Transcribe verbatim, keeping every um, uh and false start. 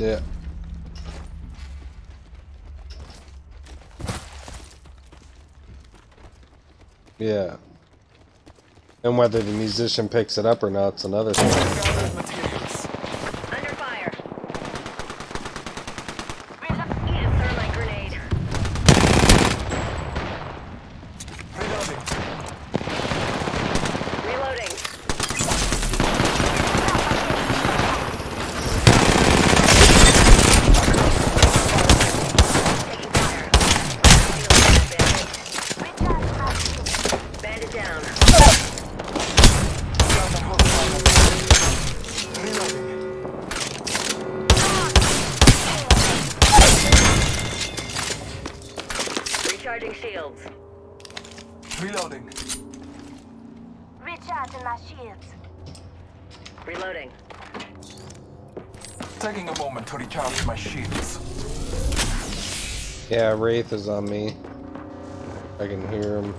there. Yeah. And whether the musician picks it up or not, it's another thing. Under fire. I can't throw my grenade. Reloading. Reloading. Taking fire. Bandit down. Recharging shields. Reloading. Recharging my shields. Reloading. Taking a moment to recharge my shields. Yeah, Wraith is on me. I can hear him.